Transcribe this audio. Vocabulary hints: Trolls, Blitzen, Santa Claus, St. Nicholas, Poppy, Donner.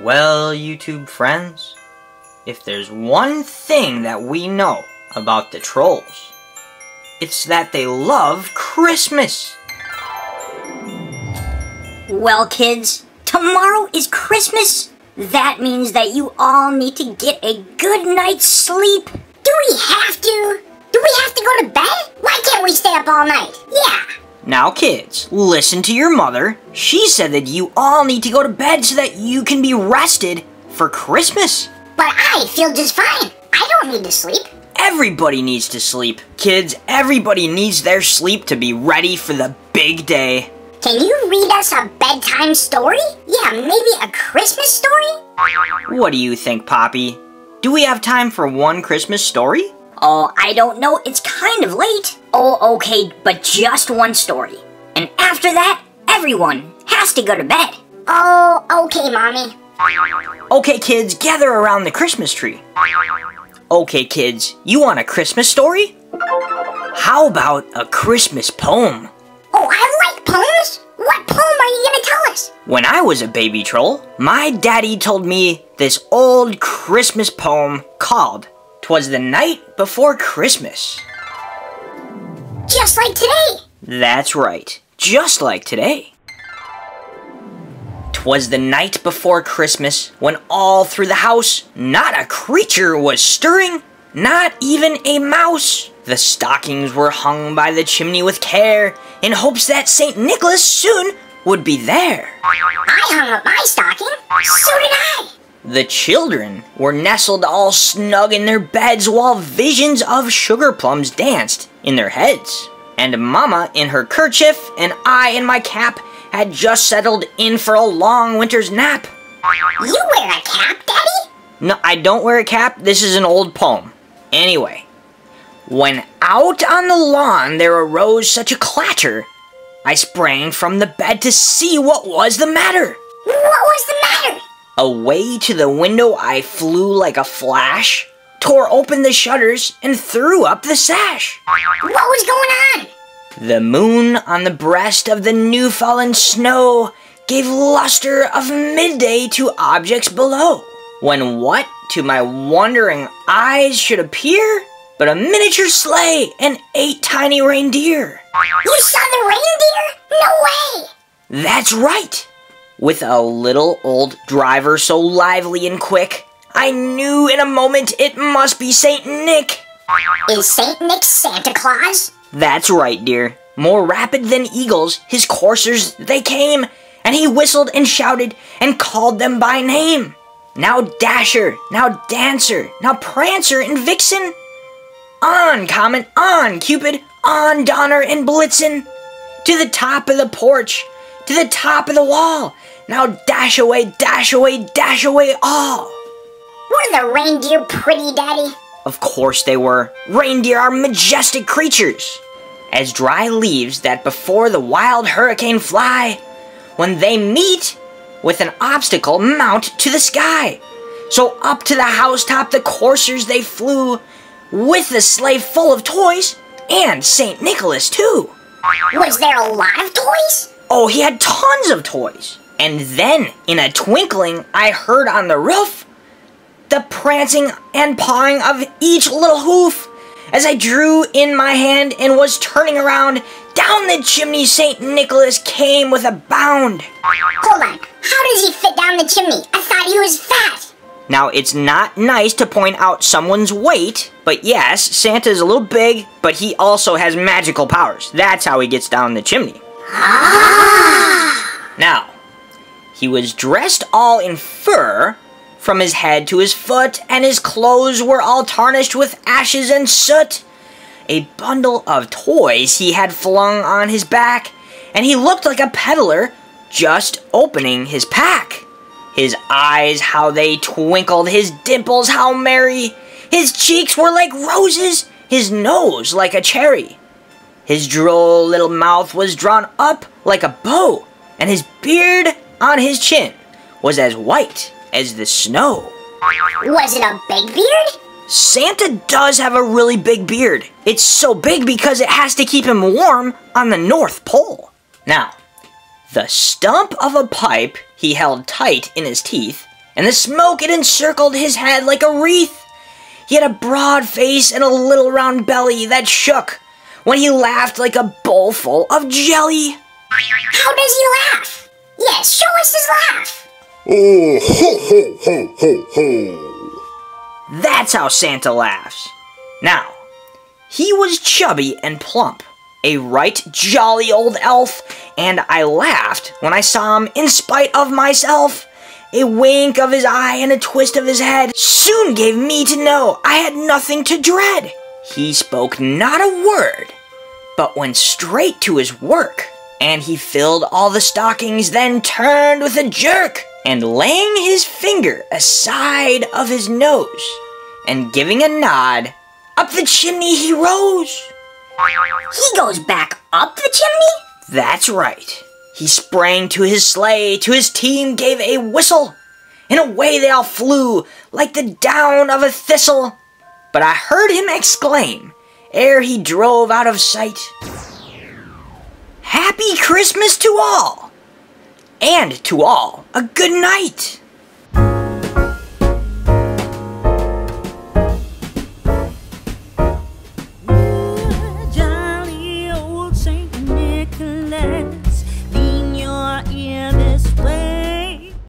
Well, YouTube friends, if there's one thing that we know about the Trolls, it's that they love Christmas! Well, kids, tomorrow is Christmas! That means that you all need to get a good night's sleep! Do we have to? Do we have to go to bed? Why can't we stay up all night? Yeah! Now kids, listen to your mother. She said that you all need to go to bed so that you can be rested for Christmas. But I feel just fine. I don't need to sleep. Everybody needs to sleep. Kids, everybody needs their sleep to be ready for the big day. Can you read us a bedtime story? Yeah, maybe a Christmas story? What do you think, Poppy? Do we have time for one Christmas story? Oh, I don't know, it's kind of late. Oh, okay, but just one story. And after that, everyone has to go to bed. Oh, okay, Mommy. Okay, kids, gather around the Christmas tree. Okay, kids, you want a Christmas story? How about a Christmas poem? Oh, I like poems. What poem are you gonna tell us? When I was a baby troll, my daddy told me this old Christmas poem called "Twas the Night Before Christmas." Just like today! That's right, just like today. 'Twas the night before Christmas, when all through the house, not a creature was stirring, not even a mouse. The stockings were hung by the chimney with care, in hopes that St. Nicholas soon would be there. I hung up my stocking, so did I! The children were nestled all snug in their beds while visions of sugar plums danced in their heads. And Mama in her kerchief and I in my cap had just settled in for a long winter's nap. You wear a cap, Daddy? No, I don't wear a cap. This is an old poem. Anyway, when out on the lawn there arose such a clatter, I sprang from the bed to see what was the matter. What was the matter? Away to the window I flew like a flash, tore open the shutters, and threw up the sash. What was going on? The moon on the breast of the new-fallen snow gave luster of midday to objects below, when what to my wondering eyes should appear but a miniature sleigh and 8 tiny reindeer. You saw the reindeer? No way! That's right! With a little old driver so lively and quick, I knew in a moment it must be St. Nick. Is St. Nick Santa Claus? That's right, dear. More rapid than eagles, his coursers they came, and he whistled and shouted and called them by name. Now Dasher, now Dancer, now Prancer and Vixen. On, Comet, on, Cupid, on, Donner and Blitzen. To the top of the porch, to the top of the wall. Now dash away, dash away, dash away all! Were the reindeer pretty, Daddy? Of course they were. Reindeer are majestic creatures, as dry leaves that before the wild hurricane fly, when they meet with an obstacle mount to the sky. So up to the housetop the coursers they flew, with the sleigh full of toys, and St. Nicholas too. Was there a lot of toys? Oh, he had tons of toys. And then, in a twinkling, I heard on the roof the prancing and pawing of each little hoof as I drew in my hand and was turning around. Down the chimney St. Nicholas came with a bound. Hold on, how does he fit down the chimney? I thought he was fat. Now, it's not nice to point out someone's weight, but yes, Santa's a little big, but he also has magical powers. That's how he gets down the chimney. Ah. Now, he was dressed all in fur from his head to his foot, and his clothes were all tarnished with ashes and soot. A bundle of toys he had flung on his back, and he looked like a peddler just opening his pack. His eyes, how they twinkled, his dimples, how merry. His cheeks were like roses, his nose like a cherry. His droll little mouth was drawn up like a bow, and his beard on his chin was as white as the snow. Was it a big beard? Santa does have a really big beard. It's so big because it has to keep him warm on the North Pole. Now, The stump of a pipe he held tight in his teeth, and the smoke it encircled his head like a wreath. He had a broad face and a little round belly that shook when he laughed like a bowl full of jelly. How does he laugh? Yes, show us his laugh. Oh, ho, ho, ho, ho, ho. That's how Santa laughs. Now, he was chubby and plump, a right jolly old elf, and I laughed when I saw him in spite of myself. A wink of his eye and a twist of his head soon gave me to know I had nothing to dread. He spoke not a word, but went straight to his work, and he filled all the stockings, then turned with a jerk, and laying his finger aside of his nose, and giving a nod, up the chimney he rose. He goes back up the chimney? That's right. He sprang to his sleigh, to his team gave a whistle, and away they all flew like the down of a thistle. But I heard him exclaim, ere he drove out of sight, "Happy Christmas to all, and to all a good night."